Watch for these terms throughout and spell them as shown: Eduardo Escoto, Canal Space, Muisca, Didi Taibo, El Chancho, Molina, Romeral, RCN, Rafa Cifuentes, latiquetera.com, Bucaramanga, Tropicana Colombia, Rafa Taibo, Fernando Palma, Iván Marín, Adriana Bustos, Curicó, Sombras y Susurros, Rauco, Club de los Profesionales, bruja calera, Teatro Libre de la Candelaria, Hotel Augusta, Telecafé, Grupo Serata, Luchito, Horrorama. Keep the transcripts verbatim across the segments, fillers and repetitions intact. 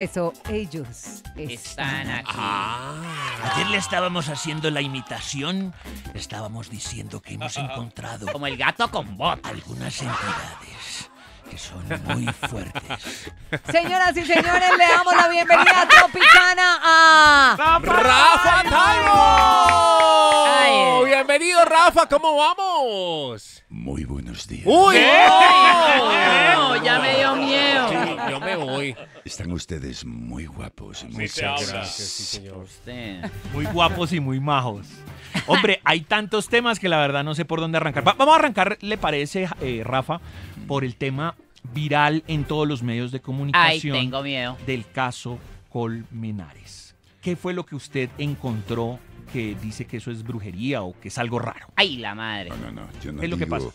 Eso, ellos están, están aquí. Ah, ayer le estábamos haciendo la imitación. Estábamos diciendo que hemos encontrado... Como el gato con botas. Algunas entidades que son muy fuertes. Señoras y señores, le damos la bienvenida a Tropicana a... ¡Rafa Taibo! ¡Bienvenido, Rafa! ¿Cómo vamos? Muy buenos días. ¡Uy! ¡No! no ya me dio miedo. Sí, yo me voy. Están ustedes muy guapos. Y muy sí, gracias, sí, señor. Usted. Muy guapos y muy majos. Hombre, hay tantos temas que la verdad no sé por dónde arrancar. Va, vamos a arrancar, ¿le parece, eh, Rafa, por el tema viral en todos los medios de comunicación? Ay, tengo miedo. Del caso Colmenares. ¿Qué fue lo que usted encontró que dice que eso es brujería o que es algo raro? ¡Ay, la madre! No, no, no. Yo no es digo, lo que pasa.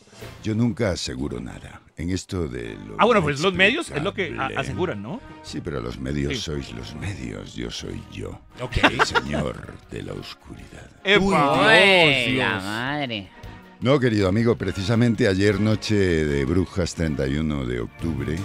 Yo nunca aseguro nada. En esto de... Lo ah, bueno, pues los medios es lo que aseguran, ¿no? Sí, pero los medios sí. Sois los medios. Yo soy yo. Ok. El señor de la oscuridad. ¡Uy, la madre! No, querido amigo, precisamente ayer noche de brujas, treinta y uno de octubre,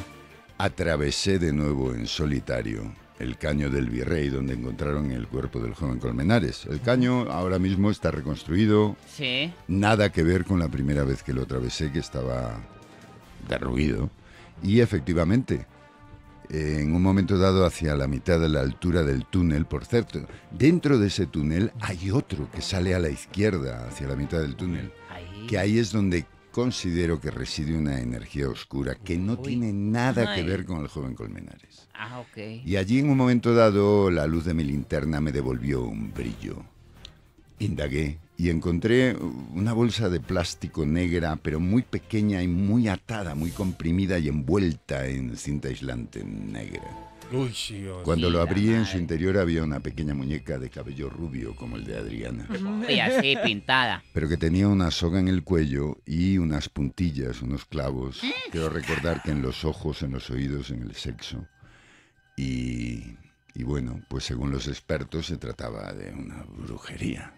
atravesé de nuevo en solitario el caño del Virrey, donde encontraron el cuerpo del joven Colmenares. El caño ahora mismo está reconstruido. Sí. Nada que ver con la primera vez que lo atravesé, que estaba derruido. Y efectivamente, en un momento dado, hacia la mitad de la altura del túnel, por cierto, dentro de ese túnel hay otro que sale a la izquierda, hacia la mitad del túnel. Ahí. Que ahí es donde considero que reside una energía oscura que no Uy. tiene nada Ay. que ver con el joven Colmenares. Ah, okay. Y allí en un momento dado la luz de mi linterna me devolvió un brillo. Indagué y encontré una bolsa de plástico negra, pero muy pequeña y muy atada, muy comprimida y envuelta en cinta aislante negra. Uy, Dios. Cuando sí, lo abrí, en su interior había una pequeña muñeca de cabello rubio como el de Adriana. Y así pintada. Pero que tenía una soga en el cuello y unas puntillas, unos clavos. ¿Eh? Quiero recordar que en los ojos, en los oídos, en el sexo. Y, y bueno, pues según los expertos se trataba de una brujería.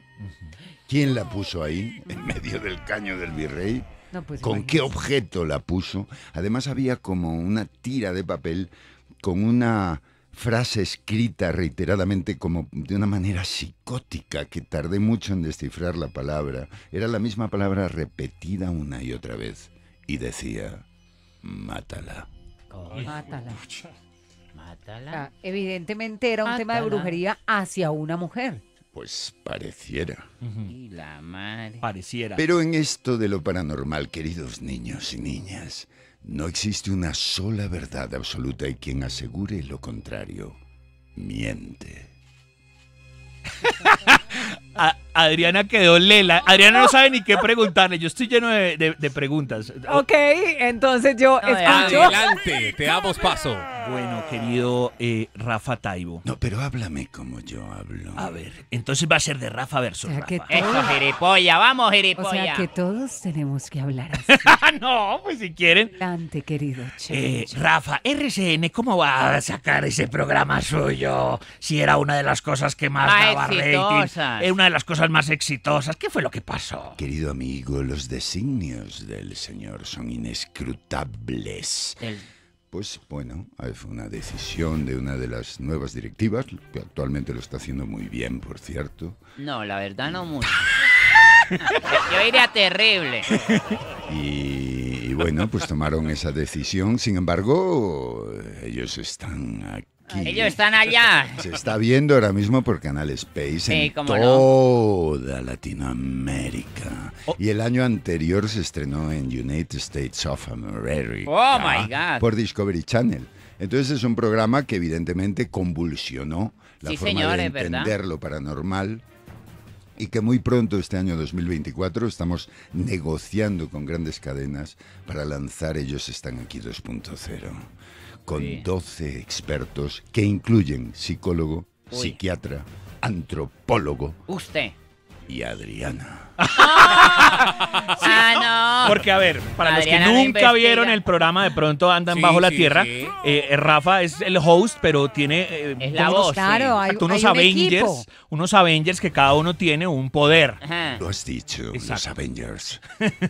¿Quién la puso ahí, en medio del caño del Virrey? No, pues, ¿Con imagínate. qué objeto la puso? Además había como una tira de papel con una frase escrita reiteradamente como de una manera psicótica que tardé mucho en descifrar la palabra. Era la misma palabra repetida una y otra vez. Y decía, mátala. Ay, mátala. Mátala. O sea, evidentemente era un Mátala. tema de brujería hacia una mujer. Pues pareciera. Uh-huh. Y la madre. Pareciera. Pero en esto de lo paranormal, queridos niños y niñas, no existe una sola verdad absoluta y quien asegure lo contrario, miente. A Adriana quedó lela. Adriana no sabe ni qué preguntarle. Yo estoy lleno de, de, de preguntas. Ok, entonces yo escucho. Adelante, te damos paso. Bueno, querido eh, Rafa Taibo. No, pero háblame como yo hablo. A ver, entonces va a ser de Rafa versus o sea, Rafa. Eso, giripolla, vamos, giripolla. O sea que todos tenemos que hablar así. No, pues si quieren. Adelante, querido che, eh, che. Rafa, R C N, ¿cómo va a sacar ese programa suyo? Si era una de las cosas que más ah, daba rating. Era una de las cosas más exitosas. ¿Qué fue lo que pasó? Querido amigo, los designios del Señor son inescrutables. El... Pues bueno, fue una decisión de una de las nuevas directivas, que actualmente lo está haciendo muy bien, por cierto. No, la verdad no mucho. Yo iría terrible. Y, y bueno, pues tomaron esa decisión. Sin embargo, ellos están aquí. Aquí. Ellos están allá. Se está viendo ahora mismo por Canal Space sí, en toda no. Latinoamérica. Oh. Y el año anterior se estrenó en United States of America. Oh, my God. Por Discovery Channel. Entonces es un programa que evidentemente convulsionó la sí, forma señores, de entender lo paranormal. Y que muy pronto, este año dos mil veinticuatro, estamos negociando con grandes cadenas para lanzar Ellos Están Aquí dos punto cero. Con sí. doce expertos que incluyen psicólogo, Uy. psiquiatra, antropólogo. Usted. y Adriana. ¿Sí? Ah, no. Porque, a ver, para Adriana los que nunca no vieron el programa, de pronto andan sí, bajo sí, la tierra. Sí. Eh, Rafa es el host, pero tiene eh, es la unos, voz, claro, hay, unos hay Avengers, un unos Avengers que cada uno tiene un poder. Ajá. Lo has dicho, exacto. Los Avengers,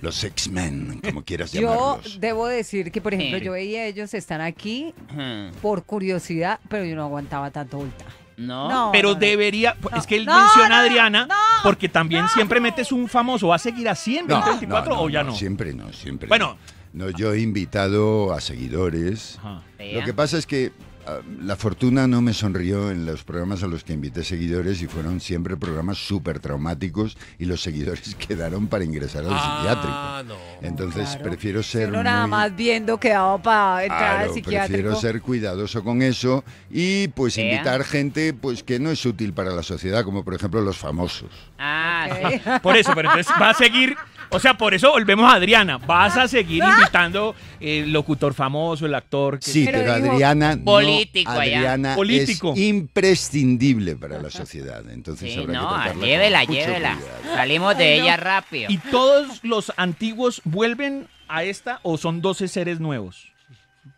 los X-Men, como quieras llamarlos. Yo debo decir que, por ejemplo, sí. yo veía Ellos Están Aquí Ajá. por curiosidad, pero yo no aguantaba tanto voltaje. No, no, pero no, debería, no, es que él no, menciona a Adriana no, no, porque también no, siempre metes un famoso, ¿va a seguir así en veinte veinticuatro no, no, o ya no? no? Siempre no, siempre bueno, no. no yo he invitado a seguidores, ajá. lo que pasa es que uh, la fortuna no me sonrió en los programas a los que invité seguidores y fueron siempre programas súper traumáticos y los seguidores quedaron para ingresar al ah, psiquiátrico, no, entonces claro. prefiero ser pero nada muy, más viendo quedado para entrar claro, al psiquiátrico. Prefiero ser cuidadoso con eso y pues ¿Qué? invitar gente pues que no es útil para la sociedad, como por ejemplo los famosos. Ah, okay. Por eso, pero entonces va a seguir, o sea, por eso volvemos a Adriana, vas a seguir invitando el locutor famoso, el actor. Que... Sí, pero, pero Adriana digo, no, político Adriana allá. Político. Es imprescindible para la sociedad, entonces sí, habrá no, que tratarla llévela, llévela, cuidado. Salimos de Ay, ella no. rápido. ¿Y todos los antiguos vuelven a esta o son doce seres nuevos?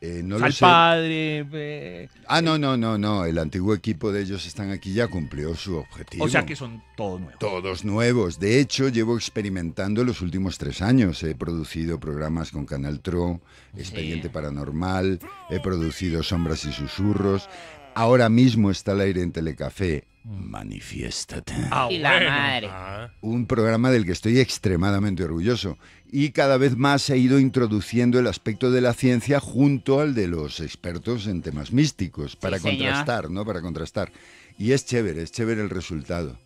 Eh, no al padre... Eh, ah, no, no, no, no. El antiguo equipo de Ellos Están Aquí ya cumplió su objetivo. O sea que son todos nuevos. Todos nuevos. De hecho, llevo experimentando los últimos tres años. He producido programas con Canal Tro, Expediente sí. Paranormal, he producido Sombras y Susurros. Ahora mismo está al aire en Telecafé. Manifiéstate. Ah, bueno. Y la madre. Un programa del que estoy extremadamente orgulloso. Y cada vez más he ido introduciendo el aspecto de la ciencia junto al de los expertos en temas místicos, para sí, contrastar, señor. ¿no? Para contrastar. Y es chévere, es chévere el resultado.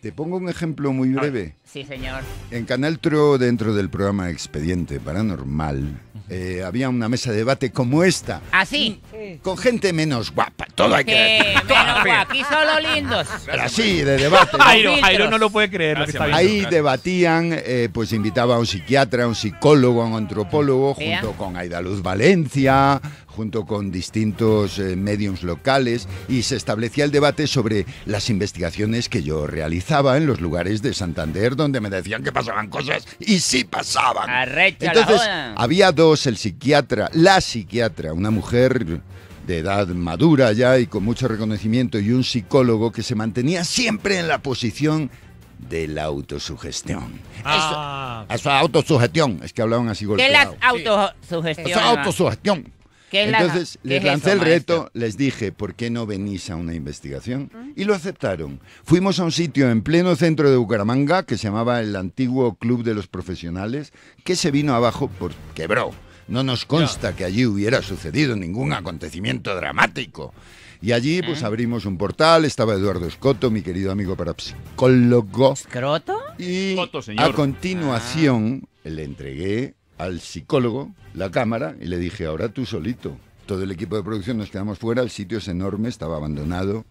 Te pongo un ejemplo muy breve. Sí, señor. En Canal Tro, dentro del programa Expediente Paranormal, eh, había una mesa de debate como esta. ¿Así? Sí. Con gente menos guapa. Todo hay que decir. Sí, menos guapa. Aquí solo lindos. Pero así, de debate. ¿no? Jairo, Jairo no lo puede creer. Gracias, lo que está ahí gracias. debatían, eh, pues invitaba a un psiquiatra, a un psicólogo, a un antropólogo, ¿Vea? junto con Aida Luz Valencia, junto con distintos eh, mediums locales, y se establecía el debate sobre las investigaciones que yo realizaba en los lugares de Santander donde me decían que pasaban cosas y sí pasaban. Arrecha entonces había dos, el psiquiatra, la psiquiatra, una mujer de edad madura ya y con mucho reconocimiento, y un psicólogo que se mantenía siempre en la posición de la autosugestión. Ah, eso, eso es autosugestión, es que hablaban así golpeado. ¿Qué es la autosugestión? Eso es autosugestión. Entonces les lancé es eso, el reto, maestro? les dije, ¿por qué no venís a una investigación? ¿Mm? Y lo aceptaron. Fuimos a un sitio en pleno centro de Bucaramanga que se llamaba el antiguo Club de los Profesionales, que se vino abajo por quebró. No nos consta no. que allí hubiera sucedido ningún acontecimiento dramático. Y allí pues ¿Eh? abrimos un portal, estaba Eduardo Escoto, mi querido amigo parapsicólogo. ¿Escroto? Y Escoto, señor. a continuación ah. le entregué al psicólogo la cámara y le dije, ahora tú solito. Todo el equipo de producción nos quedamos fuera, el sitio es enorme, estaba abandonado,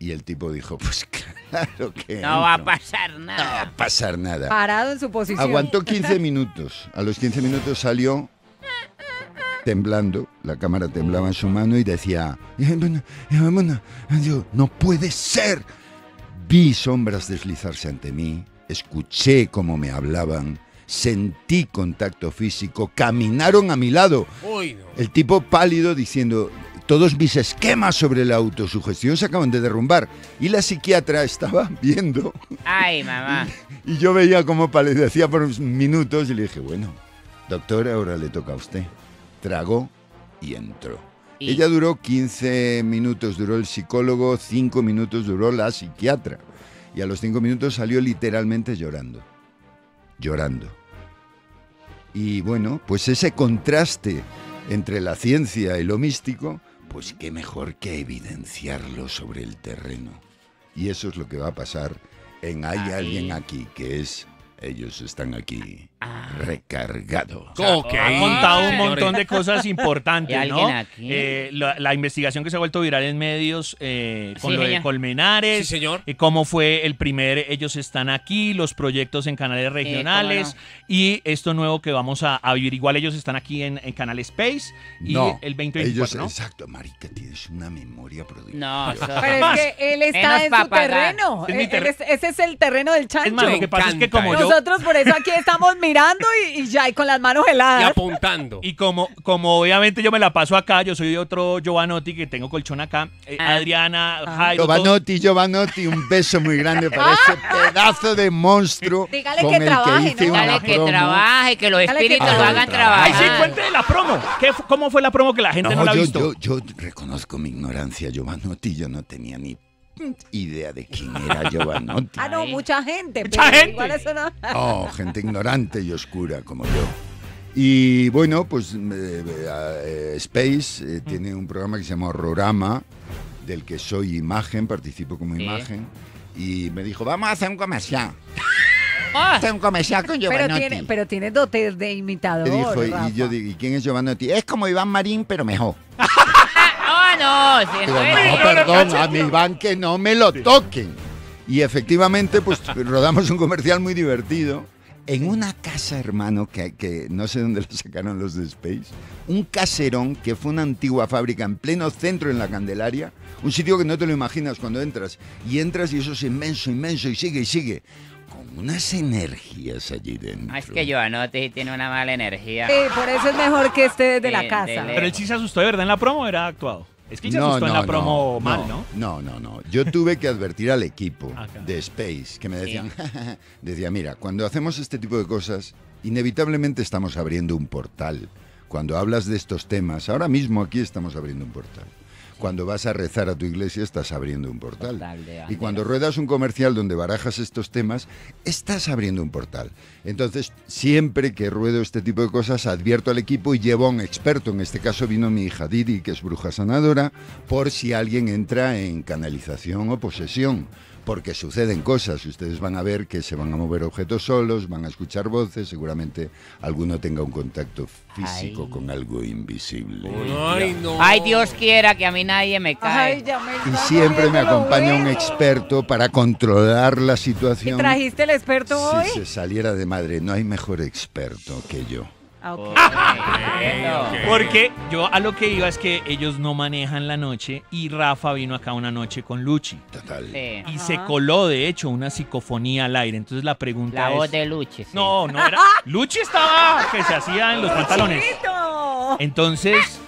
y el tipo dijo, pues claro que no, no va a pasar nada. No va a pasar nada. Parado en su posición. Aguantó quince minutos. A los quince minutos salió temblando, la cámara temblaba en su mano y decía, no puede ser. Vi sombras deslizarse ante mí, escuché cómo me hablaban, sentí contacto físico, caminaron a mi lado. Uy, no. El tipo pálido diciendo, todos mis esquemas sobre la autosugestión se acaban de derrumbar. Y la psiquiatra estaba viendo. Ay, mamá. Y, y yo veía cómo palidecía por minutos y le dije, bueno, doctor, ahora le toca a usted. Tragó y entró. ¿Y? Ella duró quince minutos, duró el psicólogo, cinco minutos duró la psiquiatra. Y a los cinco minutos salió literalmente llorando. Llorando. Y bueno, pues ese contraste entre la ciencia y lo místico, pues qué mejor que evidenciarlo sobre el terreno. Y eso es lo que va a pasar en Hay Alguien Aquí, que es Ellos Están Aquí. recargado. Okay. Ha contado un montón de cosas importantes, ¿no? Eh, la, la investigación que se ha vuelto viral en medios eh, con sí, lo de ella. Colmenares. Sí, señor. Eh, cómo fue el primer Ellos Están Aquí, los proyectos en canales regionales eh, no. y esto nuevo que vamos a, a vivir. Igual Ellos Están Aquí en, en Canal Space y no, el veinte veinticuatro, ¿no? Exacto, marica, tienes una memoria productiva. No, pero es que él está en su terreno. Es ter es, ese es el terreno del chancho. Es más, lo que pasa es que como yo... Nosotros por eso aquí estamos mirando y, y ya, y con las manos heladas. Y apuntando. Y como, como obviamente yo me la paso acá, yo soy otro Giovannotti que tengo colchón acá, eh, ah. Adriana, ah. Jairo... Giovannotti, Giovannotti, un beso muy grande para ese pedazo de monstruo. Dígale que trabaje, que ¿no? Dígale que trabaje, que los espíritus lo hagan trabajar. Ay, sí, cuéntele la promo. ¿Qué, ¿Cómo fue la promo que la gente no, no la ha yo, visto? Yo, yo reconozco mi ignorancia, Giovannotti, yo no tenía ni... idea de quién era Giovannotti. Ah, no, mucha gente. Mucha gente. Igual eso no. Oh, gente ignorante y oscura como yo. Y bueno, pues eh, eh, Space eh, mm. tiene un programa que se llama Horrorama, del que soy imagen, participo como sí. imagen, y me dijo, vamos a hacer un comercial. Ah, hacer un comercial con Giovannotti. Pero tiene, pero tiene dotes de imitador. Y, dijo, y, y yo digo, ¿y quién es Giovannotti? Es como Iván Marín, pero mejor. No, si Digo, no, perdón, a mi Iván que no me lo toquen. Y efectivamente, pues rodamos un comercial muy divertido en una casa, hermano, que, que no sé dónde lo sacaron los de Space. Un caserón que fue una antigua fábrica en pleno centro en la Candelaria. Un sitio que no te lo imaginas cuando entras. Y entras y eso es inmenso, inmenso, y sigue, y sigue. Con unas energías allí dentro. Es que Giovannotti tiene una mala energía. Sí, por eso es mejor que esté desde sí, la casa. Pero él sí se asustó, de verdad, en la promo era actuado. Es que se asustó no, en la no, promo no, mal, ¿no? No, no, no. Yo tuve que advertir al equipo okay. de Space, que me decían... Sí. Decía, mira, cuando hacemos este tipo de cosas, inevitablemente estamos abriendo un portal. Cuando hablas de estos temas, ahora mismo aquí estamos abriendo un portal. Cuando vas a rezar a tu iglesia, estás abriendo un portal. portal y cuando ruedas un comercial donde barajas estos temas, estás abriendo un portal. Entonces, siempre que ruedo este tipo de cosas, advierto al equipo y llevo a un experto. En este caso vino mi hija Didi, que es bruja sanadora, por si alguien entra en canalización o posesión. Porque suceden cosas, ustedes van a ver que se van a mover objetos solos, van a escuchar voces, seguramente alguno tenga un contacto físico Ay. con algo invisible. Ay, no. Ay, Dios quiera que a mí nadie me cae. Ay, ya me y siempre me acompaña un experto para controlar la situación. ¿Y trajiste el experto hoy? Si se saliera de madre, no hay mejor experto que yo. Okay. Okay, okay. Porque yo a lo que iba es que ellos no manejan la noche y Rafa vino acá una noche con Luchi. Total. Sí. Y Ajá. se coló, de hecho, una psicofonía al aire. Entonces la pregunta la es... La voz de Luchi. Sí. No, no era... Luchi estaba que se hacía en los pantalones. Entonces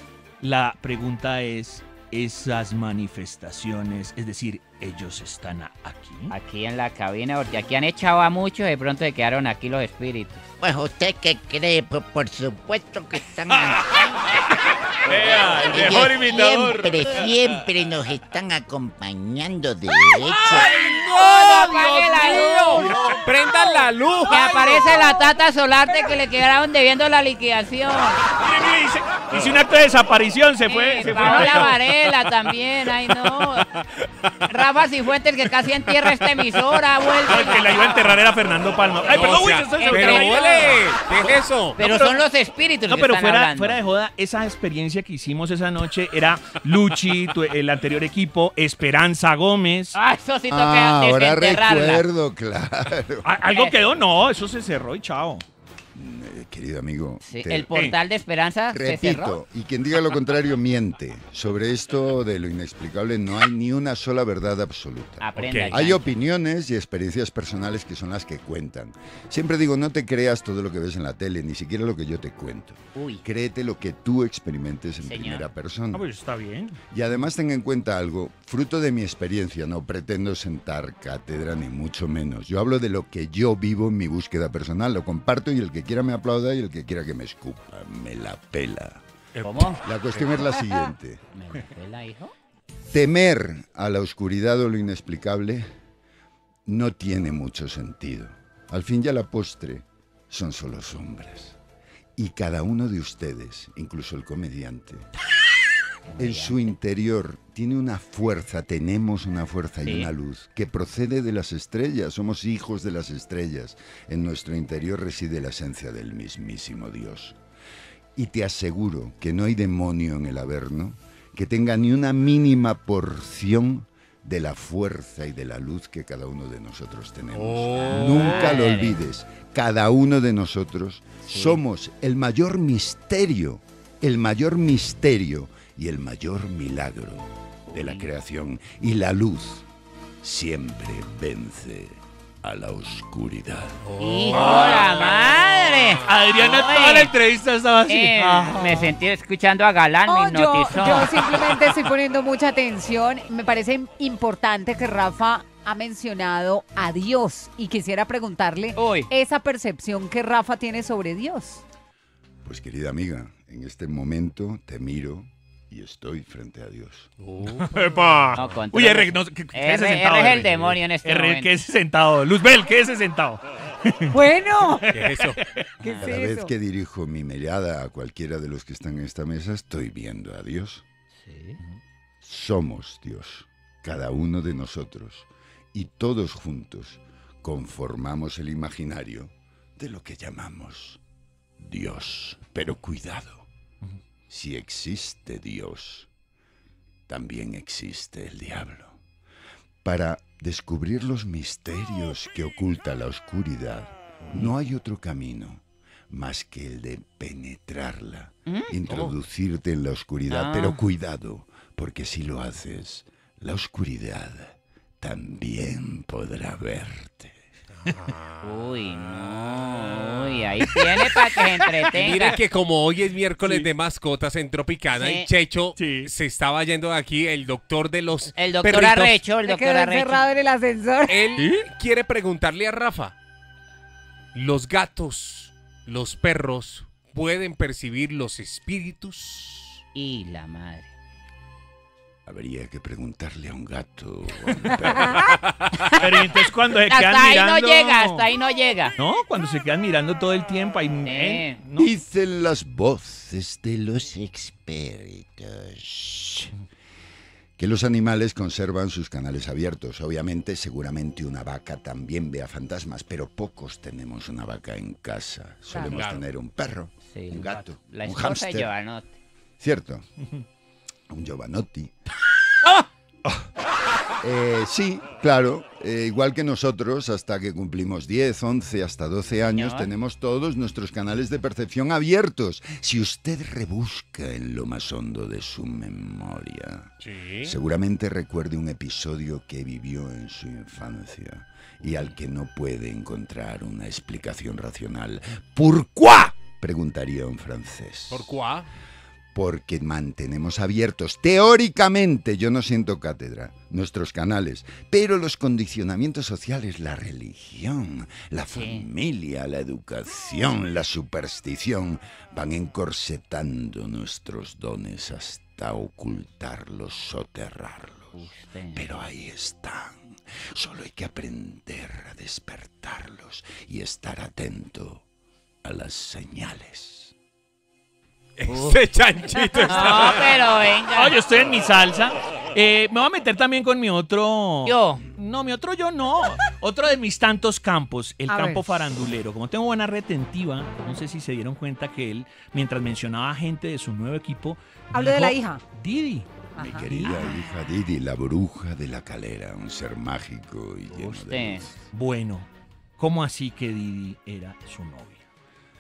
la pregunta es... Esas manifestaciones, es decir, ellos están aquí. Aquí en la cabina, porque aquí han echado a muchos y de pronto se quedaron aquí los espíritus. Pues usted qué cree, pues por supuesto que están aquí. Vea, el mejor siempre, imitador. Siempre, siempre nos están acompañando de hecho. ¡Ay, no! ¡Apaguen la luz! ¡Prendan la luz! Que aparece la tata solarte que le quedaron debiendo la liquidación. Hice un acto de desaparición, se fue. Eh, se fue. La Varela también, ay no. Rafa Cifuentes, que casi entierra esta emisora, vuelve. El que la iba a enterrar era Fernando Palma. Ay, perdón, uy, estoy pero ¿qué es eso? Pero son los espíritus no, que pero están fuera, hablando. Fuera de joda, esa experiencia que hicimos esa noche era Luchi, tu, el anterior equipo, Esperanza Gómez. Ah, eso sí toca ah, ahora recuerdo, claro. ¿Algo quedó? No, eso se cerró y chao. Querido amigo, sí, te... el portal de Esperanza repito, se cerró. Y quien diga lo contrario miente. Sobre esto de lo inexplicable no hay ni una sola verdad absoluta. Okay. Hay opiniones y experiencias personales que son las que cuentan. Siempre digo, no te creas todo lo que ves en la tele, ni siquiera lo que yo te cuento. Uy. Créete lo que tú experimentes en Señor. primera persona. Ah, pues está bien. Y además ten en cuenta algo, fruto de mi experiencia, no pretendo sentar cátedra ni mucho menos. Yo hablo de lo que yo vivo en mi búsqueda personal, lo comparto y el que quiera me aplaude y el que quiera que me escupa, me la pela. ¿Cómo? La cuestión es la siguiente. ¿Me la pela, hijo? Temer a la oscuridad o lo inexplicable no tiene mucho sentido. Al fin y a la postre son solo sombras. Y cada uno de ustedes, incluso el comediante, en su interior tiene una fuerza, tenemos una fuerza y sí. una luz que procede de las estrellas, somos hijos de las estrellas. En nuestro interior reside la esencia del mismísimo Dios. Y te aseguro que no hay demonio en el Averno que tenga ni una mínima porción de la fuerza y de la luz que cada uno de nosotros tenemos. Oh. Nunca lo olvides, cada uno de nosotros sí. somos el mayor misterio, el mayor misterio y el mayor milagro de la creación. Y la luz siempre vence a la oscuridad. ¡Hijo la madre! Adriana, Ay. toda la entrevista estaba así. Eh, ah. Me sentí escuchando a Galán, oh, me hipnotizó. Yo, yo simplemente estoy poniendo mucha atención. Me parece importante que Rafa ha mencionado a Dios y quisiera preguntarle Hoy. esa percepción que Rafa tiene sobre Dios. Pues, querida amiga, en este momento te miro y estoy frente a Dios. Oh. ¡Epa! No, Uy, R, no, ¿qué, qué R, sentado, R es el R? demonio en este R, momento. ¿Qué es sentado? Luzbel, ¿qué es sentado? Bueno. ¿Qué es eso? ¿Qué es Cada eso? vez que dirijo mi mirada a cualquiera de los que están en esta mesa, estoy viendo a Dios. Sí. Somos Dios, cada uno de nosotros, y todos juntos conformamos el imaginario de lo que llamamos Dios. Pero cuidado. Si existe Dios, también existe el diablo. Para descubrir los misterios que oculta la oscuridad, no hay otro camino más que el de penetrarla, introducirte en la oscuridad. Pero cuidado, porque si lo haces, la oscuridad también podrá verte. Uy, no, uy, ahí tiene para que se entretenga. Miren que como hoy es miércoles sí. de mascotas en Tropicana sí. y Checho sí. se estaba yendo de aquí, el doctor de los El doctor perritos, Arrecho, el doctor Arrecho. encerrado en el ascensor. Él ¿Sí? quiere preguntarle a Rafa, ¿los gatos, los perros pueden percibir los espíritus? Y la madre. Habría que preguntarle a un gato. A un perro. Pero entonces cuando se quedan hasta mirando... Hasta ahí no llega, hasta ahí no llega. No, cuando se quedan mirando todo el tiempo. Ahí, sí. ¿eh? ¿No? Dicen las voces de los expertos que los animales conservan sus canales abiertos. Obviamente, seguramente una vaca también vea fantasmas, pero pocos tenemos una vaca en casa. Solemos claro. tener un perro, sí, un gato, la un hámster. Giovannotti. Cierto. Un Giovannotti. ¡Ah! Eh, sí, claro, eh, igual que nosotros, hasta que cumplimos diez, once, hasta doce años, Señor. tenemos todos nuestros canales de percepción abiertos. Si usted rebusca en lo más hondo de su memoria, ¿sí? seguramente recuerde un episodio que vivió en su infancia y al que no puede encontrar una explicación racional. ¿Pourquoi? Preguntaría un francés. ¿Pourquoi? Porque mantenemos abiertos, teóricamente, yo no siento cátedra, nuestros canales, pero los condicionamientos sociales, la religión, la sí. familia, la educación, la superstición, van encorsetando nuestros dones hasta ocultarlos, soterrarlos. Sí. Pero ahí están, solo hay que aprender a despertarlos y estar atento a las señales. Este chanchito está... No, pero venga. Oye, estoy en mi salsa. Eh, me voy a meter también con mi otro... Yo. No, mi otro yo no. Otro de mis tantos campos, el a campo ver. farandulero. Como tengo buena retentiva, no sé si se dieron cuenta que él, mientras mencionaba gente de su nuevo equipo... Hablo dijo, de la hija. Didi. Ajá. Mi querida hija Didi, la bruja de la calera, un ser mágico y lleno Usted. de luz. Bueno, ¿cómo así que Didi era su novia?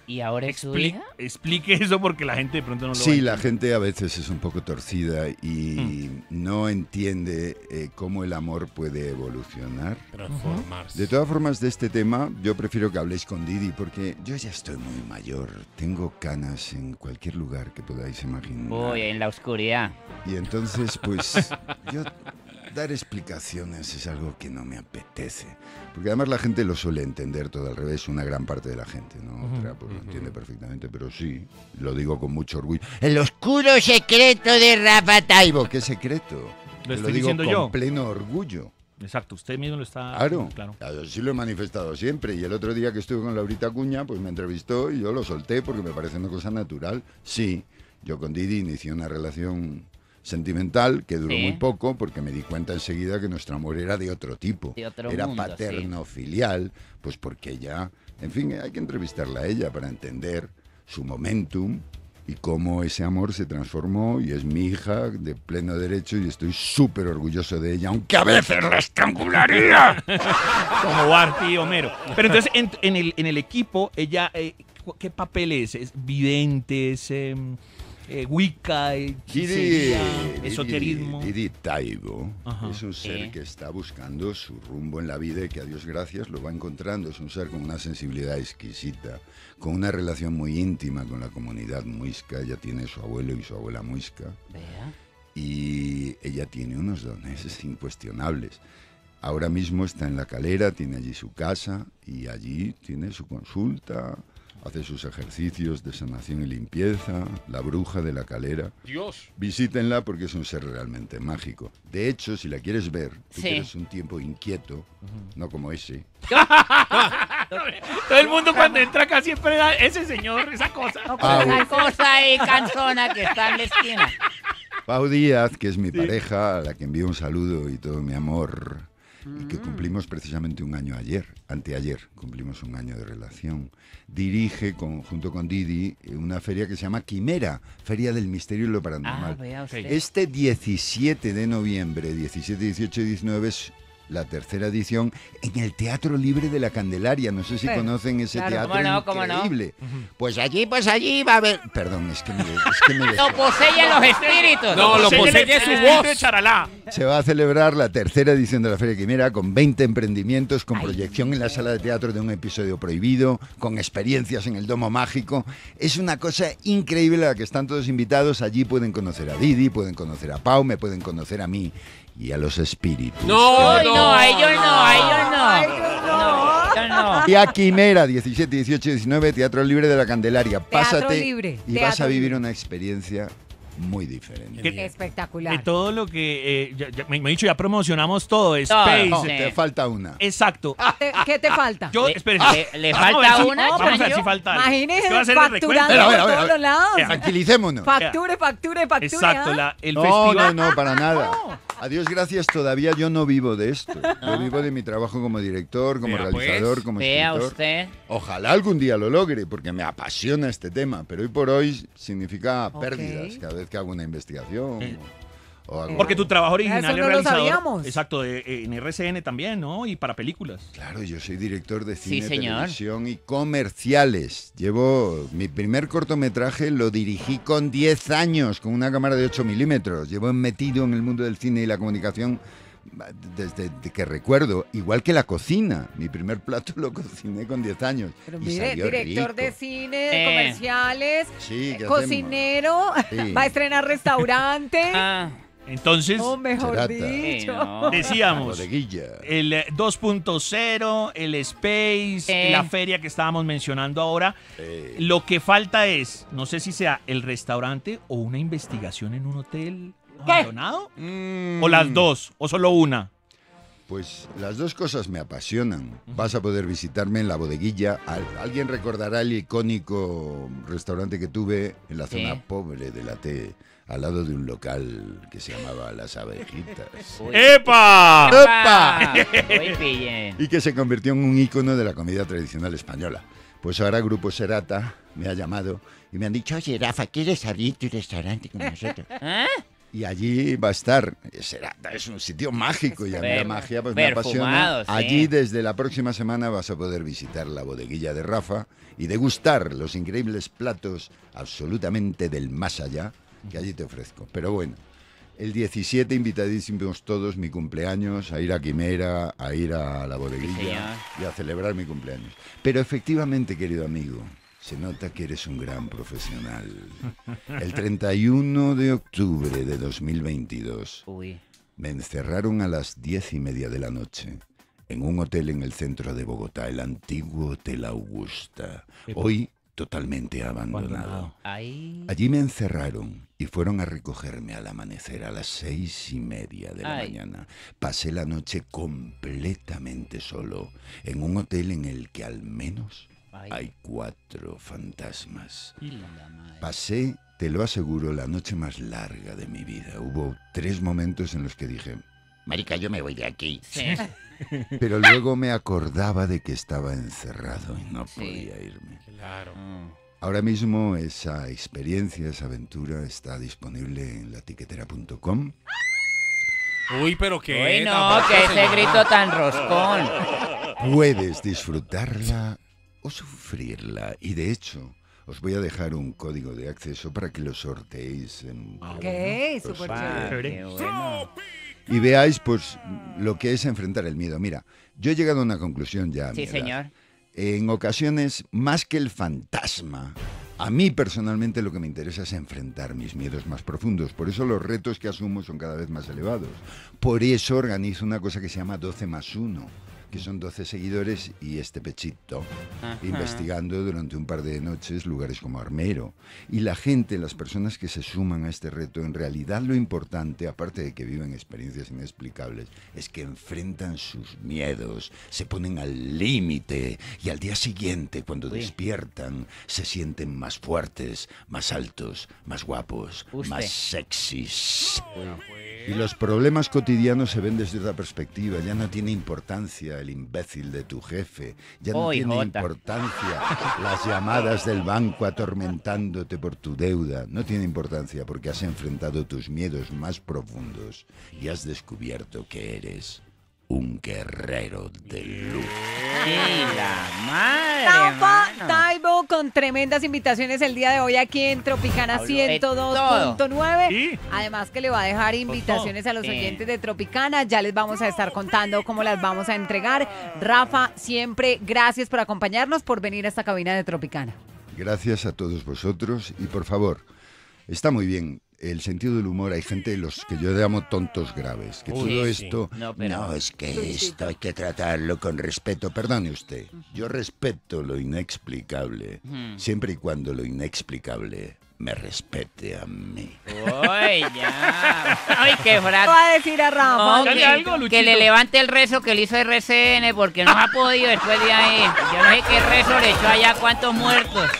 ¿Y ahora es su hija? Explique eso porque la gente de pronto no lo Sí, la gente a veces es un poco torcida y mm. no entiende eh, cómo el amor puede evolucionar. Transformarse. De todas formas, de este tema, yo prefiero que habléis con Didi porque yo ya estoy muy mayor. Tengo canas en cualquier lugar que podáis imaginar. Uy, en la oscuridad. Y entonces, pues, yo... Dar explicaciones es algo que no me apetece, porque además la gente lo suele entender todo al revés, una gran parte de la gente, ¿no? Uh-huh. Otra, pues, lo entiende perfectamente, pero sí, lo digo con mucho orgullo. El oscuro secreto de Rafa Taibo. ¿Qué secreto? Lo estoy diciendo yo. Lo digo con pleno orgullo. Exacto, usted mismo lo está... Claro, claro, sí lo he manifestado siempre. Y el otro día que estuve con Laurita Acuña, pues me entrevistó y yo lo solté porque me parece una cosa natural. Sí, yo con Didi inicié una relación... sentimental, que duró sí. muy poco, porque me di cuenta enseguida que nuestro amor era de otro tipo. De otro era mundo, paterno-filial, sí. pues porque ella... En fin, hay que entrevistarla a ella para entender su momentum y cómo ese amor se transformó, y es mi hija de pleno derecho y estoy súper orgulloso de ella, aunque a veces la estrangularía. Como Bart y Homero. Pero entonces, en, en, el, en el equipo, ella, eh, ¿qué papel es? ¿Es vidente? ¿Es eh, eh, wicca? Eh, Didi, ¿Esoterismo? Didi Taibo Ajá. es un ser eh. que está buscando su rumbo en la vida y que, a Dios gracias, lo va encontrando. Es un ser con una sensibilidad exquisita, con una relación muy íntima con la comunidad muisca. Ella tiene su abuelo y su abuela muisca. Vea. Y ella tiene unos dones incuestionables. Ahora mismo está en La Calera, tiene allí su casa y allí tiene su consulta, hace sus ejercicios de sanación y limpieza, la bruja de La Calera. ¡Dios! Visítenla porque es un ser realmente mágico. De hecho, si la quieres ver, tú sí. quieres un tiempo inquieto, uh-huh. no como ese. Todo el mundo cuando entra acá siempre da ese señor, esa cosa. No, Pau, esa cosa ahí cansona que está en la esquina. Pau Díaz, que es mi sí. pareja, a la que envío un saludo y todo mi amor, mm. y que cumplimos precisamente un año ayer, anteayer, cumplimos un año de relación. Dirige, con, junto con Didi, una feria que se llama Quimera, Feria del Misterio y lo Paranormal. Ah, vea usted. Este diecisiete de noviembre, diecisiete, dieciocho y diecinueve, es la tercera edición en el Teatro Libre de la Candelaria. No sé si bueno, conocen ese claro, teatro cómo no, increíble. Cómo no. Pues allí, pues allí va a haber... Perdón, es que me... Es que me lo poseyen los espíritus. No, lo posee su voz. Charalá. Se va a celebrar la tercera edición de la Feria Quimera con veinte emprendimientos, con Ay, proyección en la sala de teatro de un episodio prohibido, con experiencias en el Domo Mágico. Es una cosa increíble a la que están todos invitados. Allí pueden conocer a Didi, pueden conocer a Pau, me pueden conocer a mí. Y a los espíritus. No, no, no, a ellos no, a ellos no. A ellos no. No, no, no. Y a Quimera, diecisiete, dieciocho, diecinueve, Teatro Libre de la Candelaria. Teatro Pásate libre. Y Teatro vas a vivir libre. Una experiencia muy diferente. Qué espectacular. De todo lo que eh, ya, ya, me, me he dicho, ya promocionamos todo. Space. No, no, te eh. falta una. Exacto. ¿Te, ¿Qué te falta? Yo, le, le, le falta si, una. Vamos a ver si falta. Imagínese facturando por todos los lados. Tranquilicémonos. Facture, facture, facture. Exacto. La, el no, festival. no, no, para nada. A Dios gracias, todavía yo no vivo de esto. Yo vivo de mi trabajo como director, como Vea, realizador, pues, como escritor. Vea usted. Ojalá algún día lo logre, porque me apasiona este tema. Pero hoy por hoy significa okay. pérdidas cada vez que hago una investigación. Eh. O algo. Porque tu trabajo original Eso no lo sabíamos. Exacto, de, en R C N también, ¿no? Y para películas. Claro, yo soy director de cine, sí, televisión y comerciales. Llevo... Mi primer cortometraje lo dirigí con diez años, con una cámara de ocho milímetros. Llevo metido en el mundo del cine y la comunicación desde que recuerdo, igual que la cocina. Mi primer plato lo cociné con diez años. Pero y mire, salió director rico. de cine, de eh. comerciales, sí, cocinero, sí. va a estrenar restaurante. ah. Entonces, oh, mejor Serata. dicho, eh, no. decíamos, el dos punto cero, el Space, eh. la feria que estábamos mencionando ahora, eh. lo que falta es, no sé si sea el restaurante o una investigación en un hotel abandonado, mm. o las dos, o solo una. Pues las dos cosas me apasionan. Vas a poder visitarme en La Bodeguilla. Al, alguien recordará el icónico restaurante que tuve en la zona ¿Eh? pobre de la T, al lado de un local que se llamaba Las Abejitas. ¡Epa! ¡Epa! Y que se convirtió en un ícono de la comida tradicional española. Pues ahora Grupo Serata me ha llamado y me han dicho: oye, Rafa, ¿quieres abrir tu restaurante con nosotros? ¿Eh? Y allí va a estar. Serata es un sitio mágico, y a mí la magia pues me apasiona. Allí, desde la próxima semana, vas a poder visitar La Bodeguilla de Rafa y degustar los increíbles platos absolutamente del más allá que allí te ofrezco. Pero bueno, el diecisiete, invitadísimos todos, mi cumpleaños, a ir a Quimera, a ir a La Bodeguilla y a celebrar mi cumpleaños. Pero efectivamente, querido amigo, se nota que eres un gran profesional. El treinta y uno de octubre de dos mil veintidós Uy. me encerraron a las diez y media de la noche en un hotel en el centro de Bogotá, el antiguo Hotel Augusta, hoy totalmente abandonado. Allí me encerraron y fueron a recogerme al amanecer a las seis y media de la Ay. mañana. Pasé la noche completamente solo en un hotel en el que al menos Ay. Hay cuatro fantasmas. Pasé, te lo aseguro, la noche más larga de mi vida. Hubo tres momentos en los que dije, marica, yo me voy de aquí. Sí. Pero luego me acordaba de que estaba encerrado y no sí. podía irme. Claro. Ahora mismo esa experiencia, esa aventura está disponible en latiquetera punto com. Uy, pero qué... Uy, no, que ese grito tan roscón. Puedes disfrutarla o sufrirla. Y de hecho, os voy a dejar un código de acceso para que lo sorteéis en... ¿Qué? Súper chévere. Y veáis, pues, lo que es enfrentar el miedo. Mira, yo he llegado a una conclusión ya. Sí, señor. En ocasiones, más que el fantasma... A mí, personalmente, lo que me interesa es enfrentar mis miedos más profundos. Por eso los retos que asumo son cada vez más elevados. Por eso organizo una cosa que se llama doce más uno, que son doce seguidores y este pechito, ajá, investigando durante un par de noches lugares como Armero. Y la gente, las personas que se suman a este reto, en realidad lo importante, aparte de que viven experiencias inexplicables, es que enfrentan sus miedos, se ponen al límite y al día siguiente, cuando sí. despiertan, se sienten más fuertes, más altos, más guapos, Usted. más sexys. Bueno. Y los problemas cotidianos se ven desde otra perspectiva, ya no tiene importancia el imbécil de tu jefe. Ya no Oy, tiene Jota. importancia las llamadas del banco atormentándote por tu deuda. No tiene importancia porque has enfrentado tus miedos más profundos y has descubierto que eres un guerrero de luz. ¡Y la madre! Rafa Taibo con tremendas invitaciones el día de hoy aquí en Tropicana ciento dos punto nueve. Además que le va a dejar invitaciones a los oyentes de Tropicana. Ya les vamos a estar contando cómo las vamos a entregar. Rafa, siempre gracias por acompañarnos, por venir a esta cabina de Tropicana. Gracias a todos vosotros y por favor, está muy bien el sentido del humor, hay gente de los que yo llamo tontos graves, que Uy, todo sí. esto... No, pero... no, es que esto hay que tratarlo con respeto. Perdone usted, yo respeto lo inexplicable, hmm. siempre y cuando lo inexplicable me respete a mí. ¡Uy, ya! ¡Ay, qué frase! Voy a decir a Rafa. No, que, algo, que le levante el rezo que le hizo R C N, porque no ha podido después de ahí. Yo no sé qué rezo le echó allá, cuántos muertos.